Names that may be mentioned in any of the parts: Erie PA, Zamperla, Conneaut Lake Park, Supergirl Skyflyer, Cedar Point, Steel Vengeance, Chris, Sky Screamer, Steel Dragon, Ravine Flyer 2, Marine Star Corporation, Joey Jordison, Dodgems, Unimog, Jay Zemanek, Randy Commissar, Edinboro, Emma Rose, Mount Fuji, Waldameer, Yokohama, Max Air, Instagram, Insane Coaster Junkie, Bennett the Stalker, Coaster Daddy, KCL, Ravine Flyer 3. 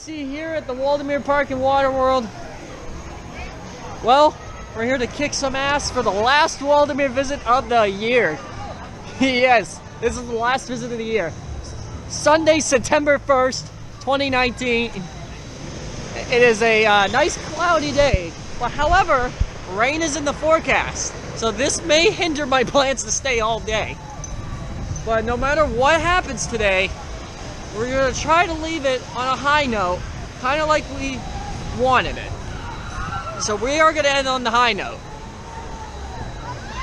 see here at the Waldameer Park and Waterworld. Well, we're here to kick some ass for the last Waldameer visit of the year. Yes, this is the last visit of the year. Sunday, September 1st, 2019. It is a nice cloudy day. But however, rain is in the forecast. So this may hinder my plans to stay all day. But no matter what happens today, we're going to try to leave it on a high note, kind of like we wanted it. So we are going to end on the high note.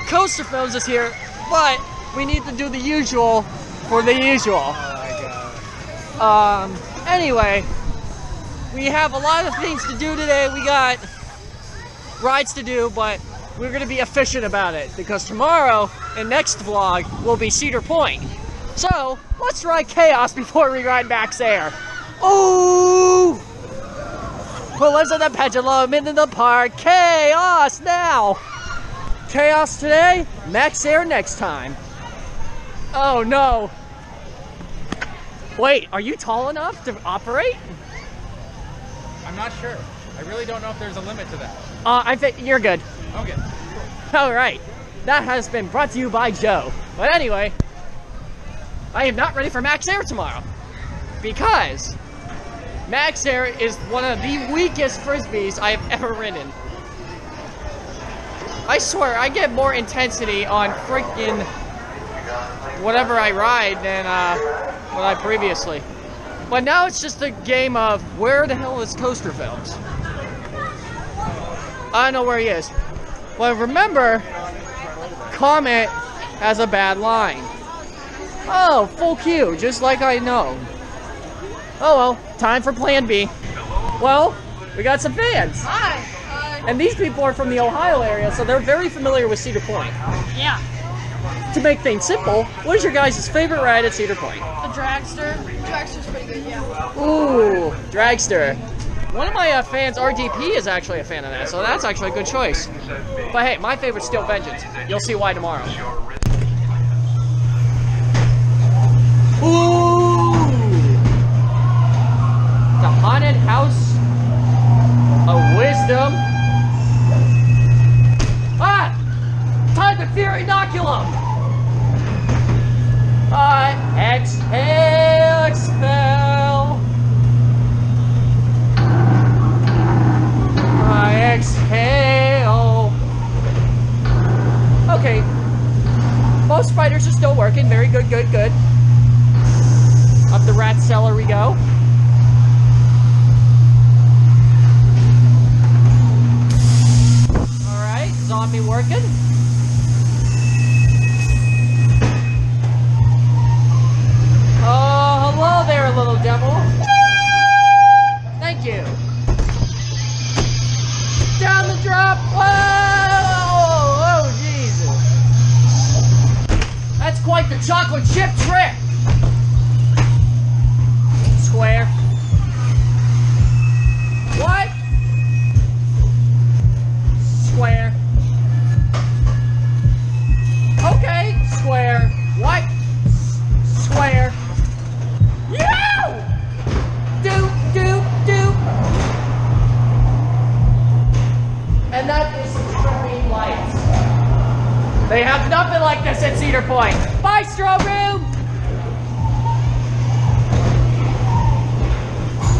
Coaster Films is here, but we need to do the usual for the usual. Oh my God. Anyway, we have a lot of things to do today. We got rides to do, but we're going to be efficient about it because tomorrow and next vlog will be Cedar Point. So let's ride Chaos before we ride Max Air. Oh! Who lives on the pendulum into the park? Chaos now! Chaos today, Max Air next time. Oh no. Wait, are you tall enough to operate? I'm not sure. I really don't know if there's a limit to that. I think you're good. Okay. Cool. Alright. That has been brought to you by Joe. But anyway, I am not ready for Max Air tomorrow. Because Max Air is one of the weakest Frisbees I have ever ridden. I swear, I get more intensity on freaking whatever I ride than what I previously. But now it's just a game of where the hell is Coaster Films? I don't know where he is. But remember, Comet has a bad line. Oh, full queue, just like I know. Oh well, time for plan B. Well, we got some fans. Hi. And these people are from the Ohio area, so they're very familiar with Cedar Point. Yeah. To make things simple, what is your guys' favorite ride at Cedar Point? The Dragster. Dragster's pretty good, yeah. Ooh, Dragster. One of my fans, RDP, is actually a fan of that, so that's actually a good choice. But hey, my favorite's Steel Vengeance. You'll see why tomorrow. Ooh! The Haunted House of Wisdom. Ah! Time to fear inoculum! Exhale, expel. Exhale. Okay. Most spiders are still working. Very good, good, good. Up the rat cellar we go. Zombie working. Oh, hello there, little devil. Thank you. Down the drop. Whoa! Oh, Jesus. That's quite the chocolate chip trick. Square. What? Square. Okay, square. What? Square. Yo! Doop, doop, doop. And that is Strobe Lights. They have nothing like this at Cedar Point. Bye, Strobe Room!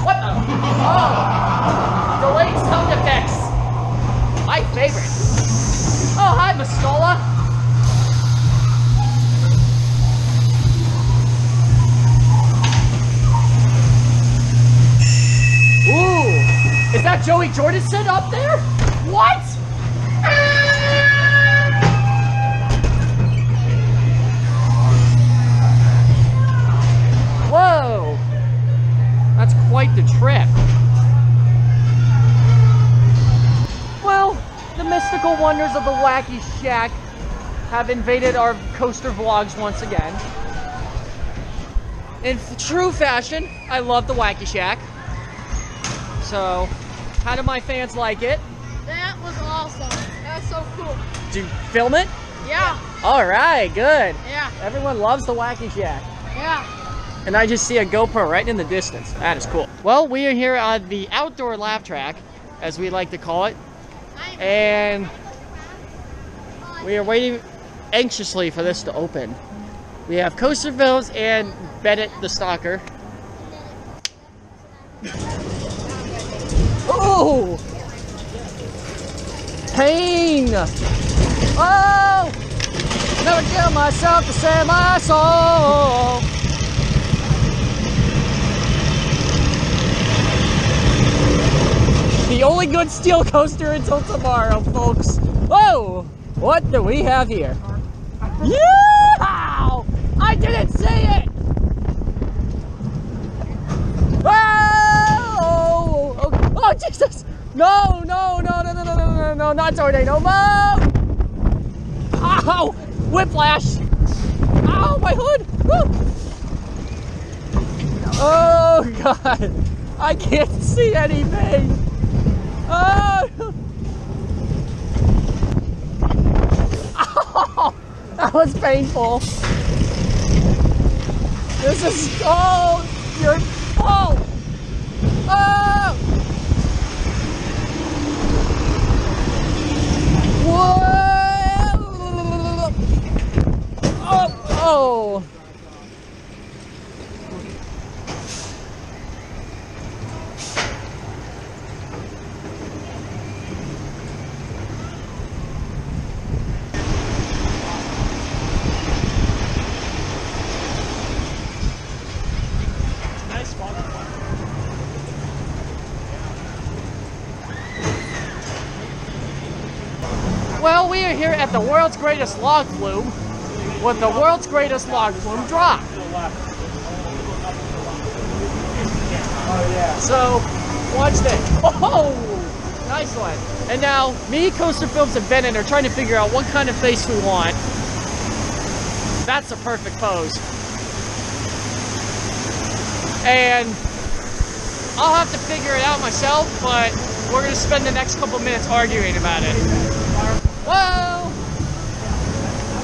What the? Oh! Delayed sound effects. My favorite. Oh, hi, Mastola. Is that Joey Jordison up there? What? Whoa! That's quite the trip. Well, the mystical wonders of the Wacky Shack have invaded our coaster vlogs once again. In true fashion, I love the Wacky Shack. So... how do my fans like it? That was awesome. That's so cool. Did you film it? Yeah. All right, good. Yeah. Everyone loves the Wacky Shack. Yeah. and I just see a GoPro right in the distance. That is cool. Well, we are here on the outdoor laugh track, as we like to call it, and we are waiting anxiously for this to open. We have Coaster Films and Bennett the Stalker. Oh! Pain! Oh! Never kill myself to save my soul! The only good steel coaster until tomorrow, folks! Whoa! What do we have here? Yeehaw! I didn't see it! Oh! Oh, oh Jesus! No, no, no, no, no, no, no, no, no, not tornado, no! Ow! Whiplash! Ow, my hood! Woo! Oh, God! I can't see anything! Oh! Ow! That was painful! This is... Oh! You're... Oh! Oh! Whoa! Oh, oh! Well, we are here at the world's greatest log flume with the world's greatest log flume drop. So, watch this. Oh, nice one. And now, me, Coaster Films, and Bennett are trying to figure out what kind of face we want. That's a perfect pose. And I'll have to figure it out myself, but we're going to spend the next couple minutes arguing about it. Whoa!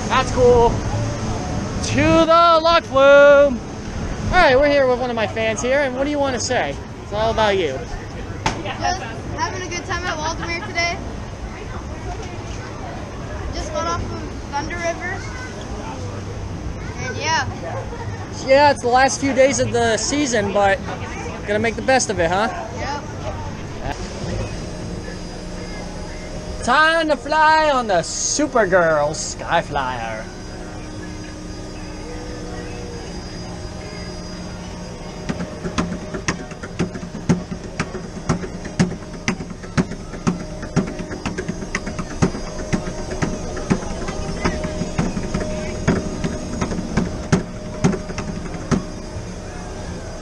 That's cool. To the log flume! Alright, we're here with one of my fans here, and what do you want to say? It's all about you. Just having a good time at Waldameer today. Just got off of Thunder River. And yeah. Yeah, it's the last few days of the season, but gonna make the best of it, huh? Time to fly on the Supergirl Skyflyer.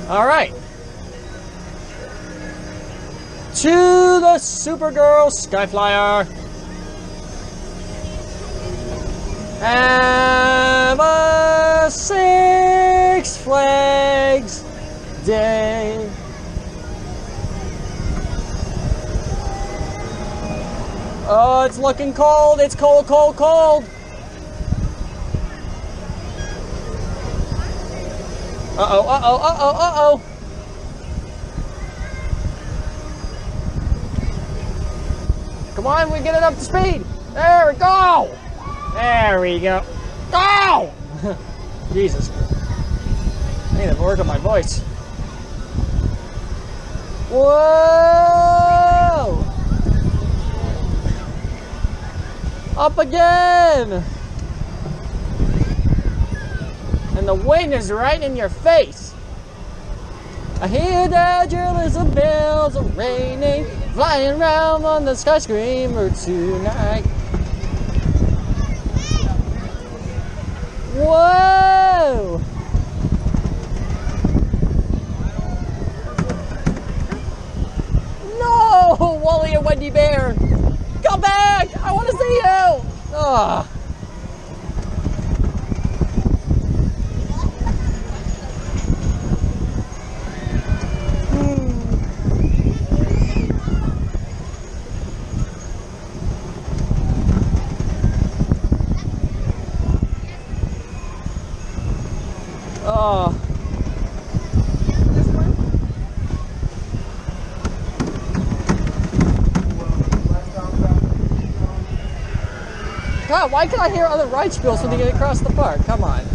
All right. To the Supergirl Skyflyer. Have a Six Flags day. Oh, it's looking cold. It's cold, cold, cold. Uh-oh, uh-oh, uh-oh, uh-oh. Come on, we get it up to speed. There we go. There we go. Go! Jesus. I need to work on my voice. Whoa! Up again! And the wind is right in your face. I hear the journalism bells are raining. Flying around on the Sky Screamer tonight. Whoa! No! Wally and Wendy Bear! Come back! I want to see you! Oh. God, why can I hear other rides bills when they get across the park? Come on.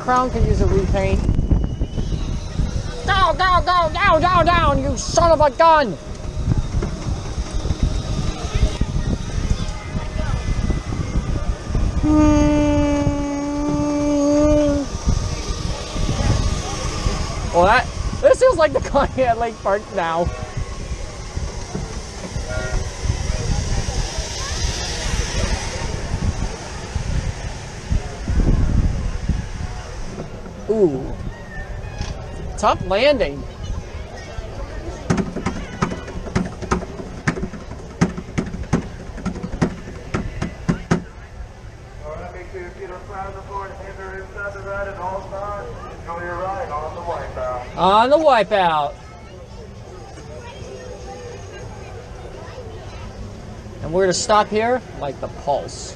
Crown could use a repaint. Go, go, go, down, down, down, you son of a gun! Well, this feels like the Conneaut Lake Park now. Ooh. Tough landing. On the wipeout. And we're to stop here like the pulse.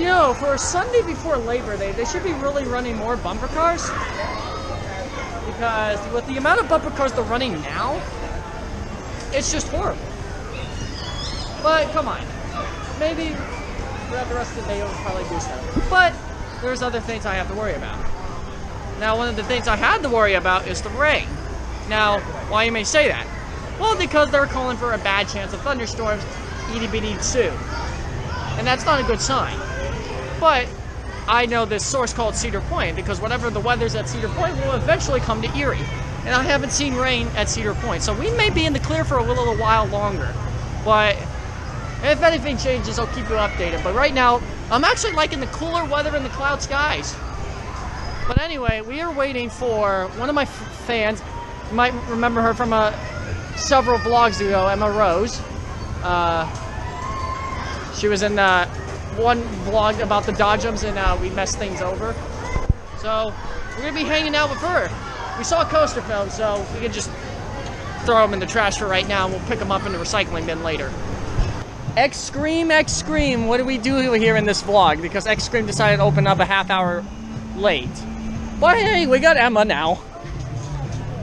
Yo, for a Sunday before Labor Day, they should be really running more bumper cars. Because with the amount of bumper cars they're running now, it's just horrible. But come on. Maybe throughout the rest of the day, it'll probably do stuff. But there's other things I have to worry about. Now, one of the things I had to worry about is the rain. Now, why you may say that? Well, because they're calling for a bad chance of thunderstorms, EDBD2. And that's not a good sign. But I know this source called Cedar Point because whatever the weather's at Cedar Point will eventually come to Erie. And I haven't seen rain at Cedar Point. So we may be in the clear for a little while longer. But if anything changes, I'll keep you updated. But right now, I'm actually liking the cooler weather and the cloud skies. But anyway, we are waiting for one of my fans. You might remember her from several vlogs ago, Emma Rose. She was in the one vlog about the Dodgems and we messed things over. So we're gonna be hanging out with her. We saw Coaster Films, so we can just throw them in the trash for right now and we'll pick them up in the recycling bin later. X-Scream, X-Scream, what do we do here in this vlog? Because X-Scream decided to open up a half hour late. But hey, we got Emma now.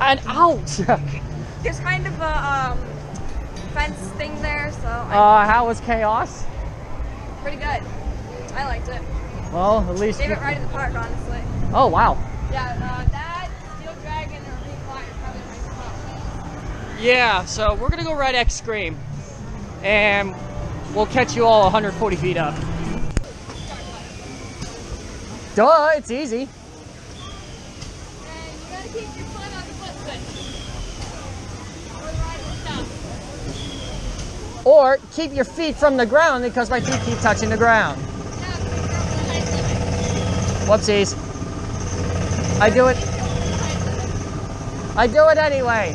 And ouch! There's kind of a fence thing there, so... how was Chaos? Pretty good. I liked it. Well, at least... Favorite ride in the park, honestly. Oh, wow. Yeah, that, Steel Dragon, or Ravine Flyer probably my favorite. Yeah, so we're going to go ride X-Scream. And we'll catch you all 140 feet up. Duh, it's easy. And you got to keep your foot on the footstool. Or the ride will stop. Or keep your feet from the ground because my feet keep touching the ground. Whoopsies. I do it anyway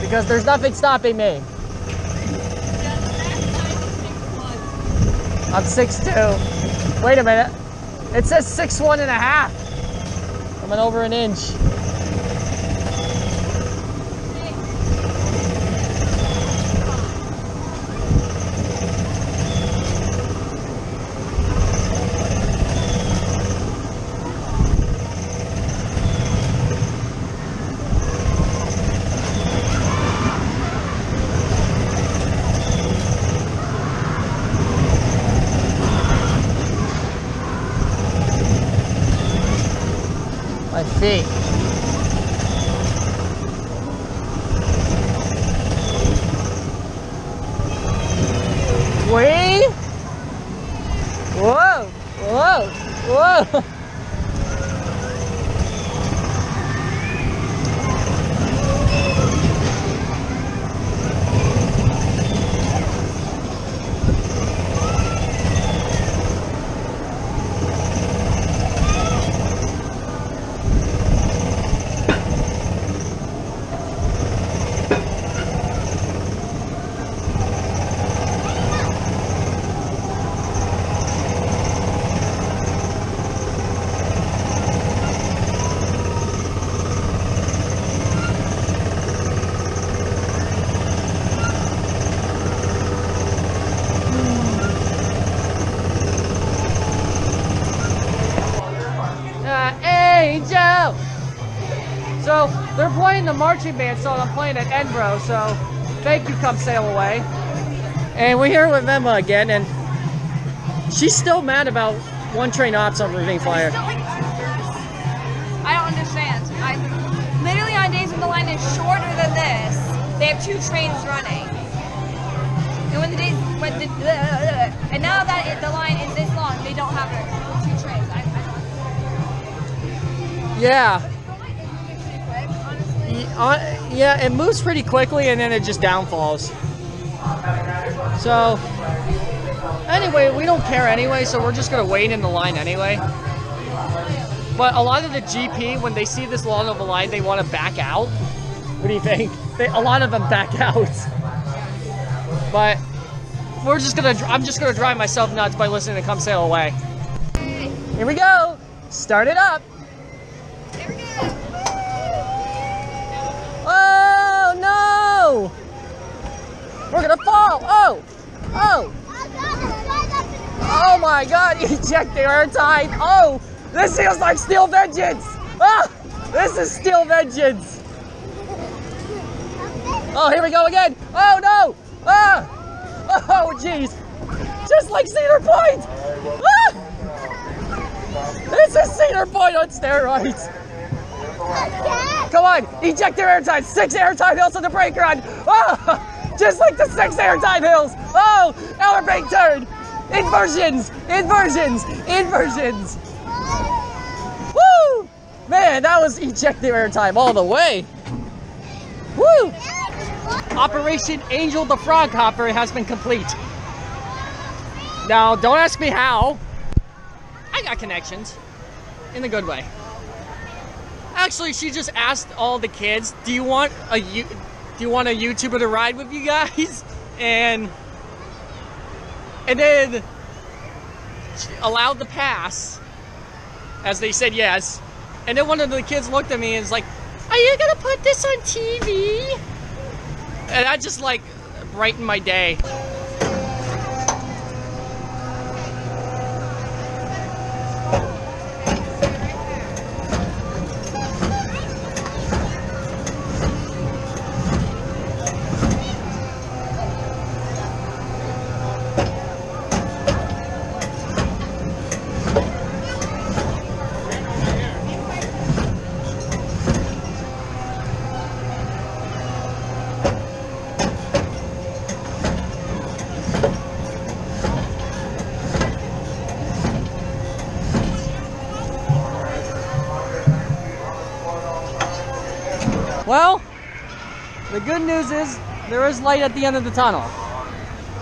because there's nothing stopping me. I'm 6'2". Wait a minute. It says 6'1.5". I'm over an inch. Feet. Wait! Whoa! Whoa! Whoa! So they're playing the marching band song I'm playing at Edinboro, so thank you, Come Sail Away. And we're here with Emma again, and she's still mad about one train ops on Ravine Flyer. I don't understand. Literally on days when the line is shorter than this, they have two trains running. And when the days, and now that the line is this long, they don't have two trains. I don't. Yeah. Yeah, it moves pretty quickly and then it just downfalls. So, anyway, we don't care anyway, so we're just going to wait in the line anyway. But a lot of the GP, when they see this long of a line, they want to back out. What do you think? A lot of them back out. But we're just going to, I'm just going to drive myself nuts by listening to Come Sail Away. Here we go. Start it up. Here we go. Oh, no. We're gonna fall! Oh! Oh! Oh my god, eject the airtime! Oh! This feels like Steel Vengeance! Ah! This is Steel Vengeance! Oh, here we go again! Oh no! Ah! Oh jeez! Just like Cedar Point! Ah! This is Cedar Point on steroids! Come on! Eject the airtime! 6 airtime hills on the brake run! Ah! Just like the 6 airtime hills! Oh! Outer bank turn! Inversions! Inversions! Inversions! Woo! Man, that was eject the airtime all the way! Woo! Operation Angel the Frog Hopper has been complete. Now, don't ask me how. I got connections. In a good way. Actually, she just asked all the kids, do you want a... Do you want a YouTuber to ride with you guys? And then allowed the pass as they said yes. And then one of the kids looked at me and was like, are you gonna put this on TV? And that just like brightened my day. Well, the good news is there is light at the end of the tunnel,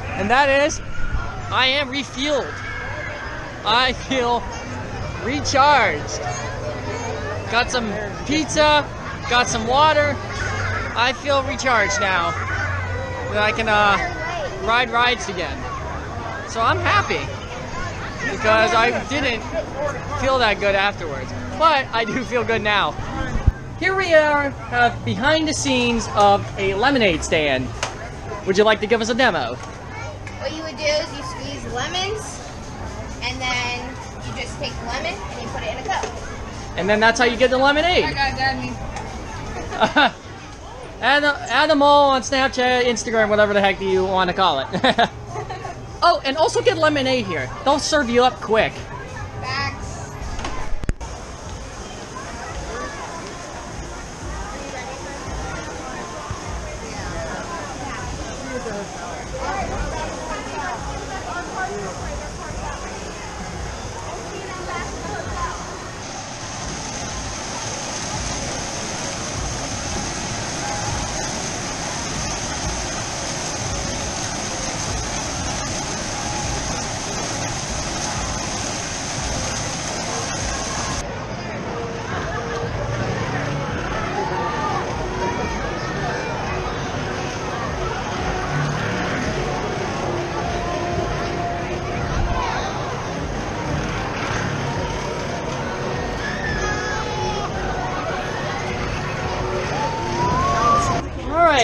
and that is I am refueled. I feel recharged. Got some pizza, got some water. I feel recharged now that I can ride rides again. So I'm happy because I didn't feel that good afterwards, but I do feel good now. Here we are behind the scenes of a lemonade stand. Would you like to give us a demo? What you would do is you squeeze lemons, and then you just take the lemon and you put it in a cup. And then that's how you get the lemonade. I got that. Add them all on Snapchat, Instagram, whatever the heck you want to call it. Oh, and also get lemonade here. They'll serve you up quick.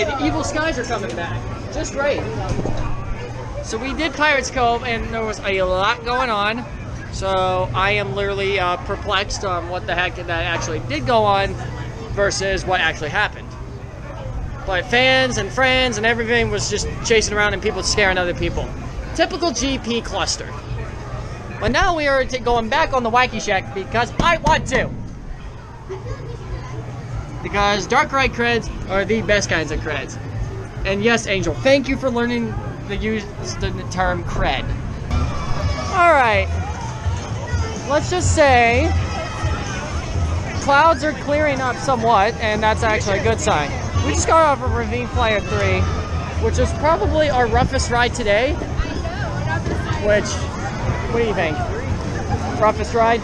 The evil skies are coming back. Just great. So we did Pirates Cove and there was a lot going on. So I am literally perplexed on what the heck that actually did go on. versus what actually happened. But fans and friends and everything was just chasing around and people scaring other people. Typical GP cluster. But now we are going back on the Wacky Shack because I want to. Because dark ride creds are the best kinds of creds. And yes, Angel, thank you for learning to use the term cred. Alright. Let's just say clouds are clearing up somewhat, and that's actually a good sign. We just got off of Ravine Flyer 3, which is probably our roughest ride today. Which, what do you think? Roughest ride?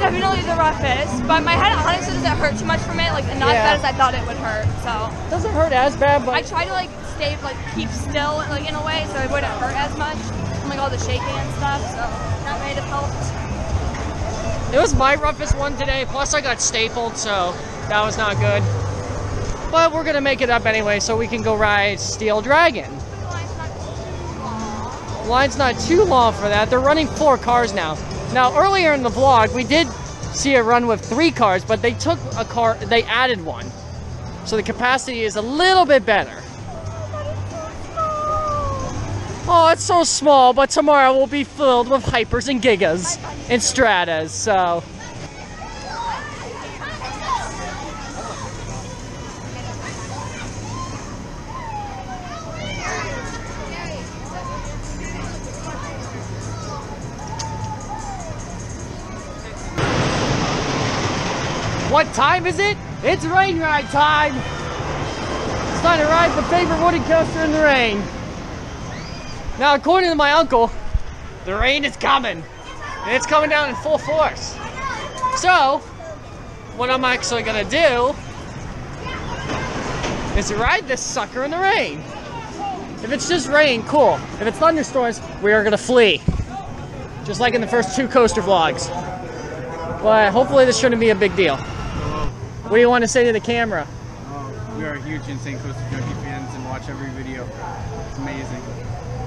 Definitely the roughest, but my head honestly doesn't hurt too much from it, like not as bad as I thought it would hurt, so. Doesn't hurt as bad, but. I try to like stay, like keep still like in a way so it wouldn't hurt as much from like all the shaking and stuff, so that may have helped. It was my roughest one today, plus I got stapled, so that was not good. But we're gonna make it up anyway so we can go ride Steel Dragon. The line's not too long. The line's not too long for that. They're running 4 cars now. Now earlier in the vlog we did see a run with 3 cars, but they took a car, they added one. So the capacity is a little bit better. Oh, it's so small, but tomorrow we'll be filled with hypers and gigas and stratas, so. What time is it? It's rain ride time! It's time to ride the favorite wooden coaster in the rain. Now, according to my uncle, the rain is coming. And it's coming down in full force. So, what I'm actually gonna do is ride this sucker in the rain. If it's just rain, cool. If it's thunderstorms, we are gonna flee. Just like in the first 2 coaster vlogs. But hopefully this shouldn't be a big deal. What do you want to say to the camera? We are huge Insane Coaster Junkie fans and watch every video. It's amazing.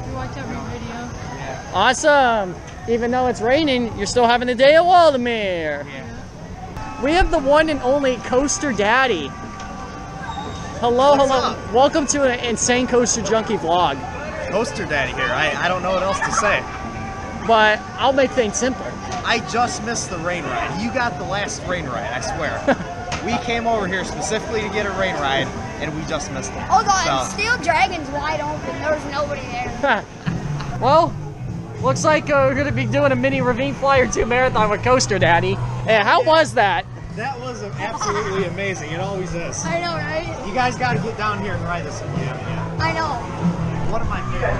We watch every video. Yeah. Awesome! Even though it's raining, you're still having a day at Waldameer. Yeah. We have the one and only Coaster Daddy. Hello, hello. Welcome to an Insane Coaster Junkie vlog. Coaster Daddy here. I don't know what else to say. But I'll make things simple. I just missed the rain ride. You got the last rain ride, I swear. We came over here specifically to get a rain ride, and we just missed it. Oh god, so. Steel Dragon's wide open. There was nobody there. Well, looks like we're going to be doing a mini Ravine Flyer 2 marathon with Coaster Daddy. And how was that? That was absolutely amazing. It always is. I know, right? You guys got to get down here and ride this one. Yeah. I know. One of my favorites.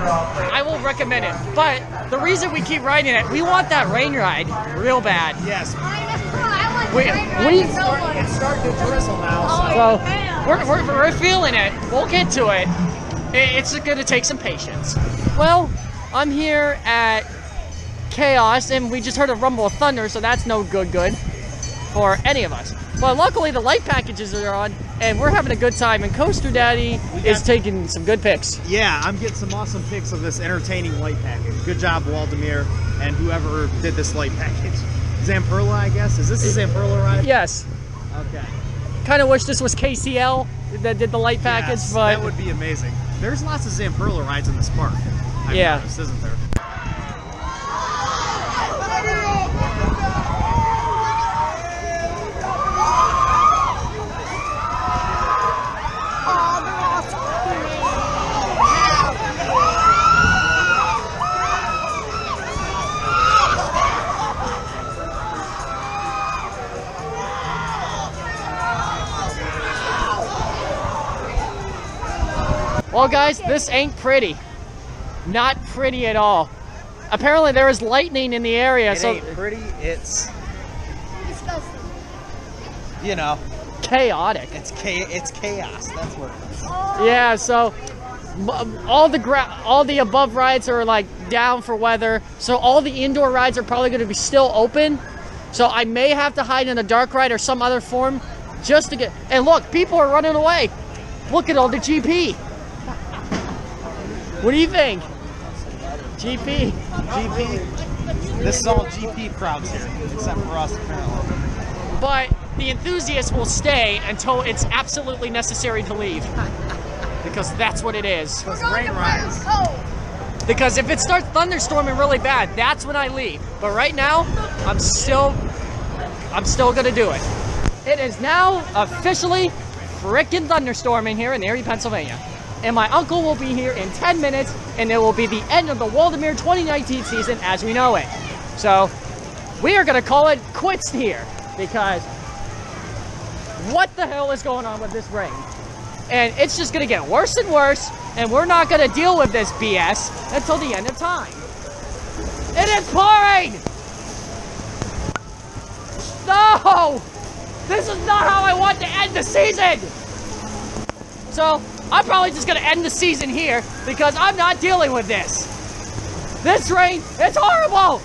I will recommend it. But the reason we keep riding it, we want that rain ride real bad. Yes. It's starting to drizzle now, so. Oh, we're feeling it. We'll get to it. It's going to take some patience. Well, I'm here at Chaos, and we just heard a rumble of thunder, so that's no good for any of us. But luckily, the light packages are on, and we're having a good time, and Coaster Daddy is taking some good pics. Yeah, I'm getting some awesome pics of this entertaining light package. Good job, Waldameer, and whoever did this light package. Zamperla, I guess? Is this a Zamperla ride? Yes. Okay. Kind of wish this was KCL that did the light package, yes, but... that would be amazing. There's lots of Zamperla rides in this park. I've noticed, isn't there? Well guys, this ain't pretty. Not pretty at all. Apparently there is lightning in the area, so... it ain't pretty, it's... disgusting. You know. Chaotic. It's chaos, that's what it is. Yeah, so... all the above rides are like down for weather, so all the indoor rides are probably going to be still open. So I may have to hide in a dark ride or some other form just to get... and look, people are running away. Look at all the GP. What do you think? GP. GP. This is all GP crowds here, except for us apparently. but the enthusiast will stay until it's absolutely necessary to leave. Because that's what it is. We're going to lose cold. Because if it starts thunderstorming really bad, that's when I leave. But right now, I'm still gonna do it. It is now officially frickin' thunderstorming here in Erie, Pennsylvania. And my uncle will be here in 10 minutes, and it will be the end of the Waldameer 2019 season as we know it. So, we are gonna call it quits here, because what the hell is going on with this rain? And it's just gonna get worse and worse, and we're not gonna deal with this BS until the end of time. It is pouring! No! This is not how I want to end the season! So, I'm probably just gonna end the season here because I'm not dealing with this. This rain, it's horrible!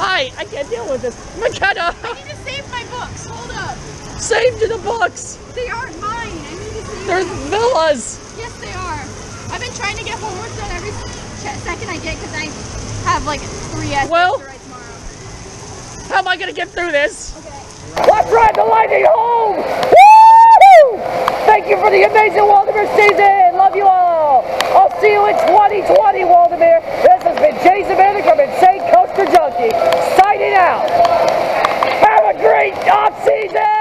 I can't deal with this. McKenna! I need to save my books, hold up. Save to the books! They aren't mine, I need to save them. They're villas! Yes, they are. I've been trying to get homework done every second I get because I have like 3 essays to write tomorrow. How am I gonna get through this? Okay. Let's ride the lightning home! Woo! Thank you for the amazing Waldameer season! Love you all! I'll see you in 2020, Waldameer! This has been Jay Zemanek from Insane Coaster Junkie, signing out! Have a great off-season!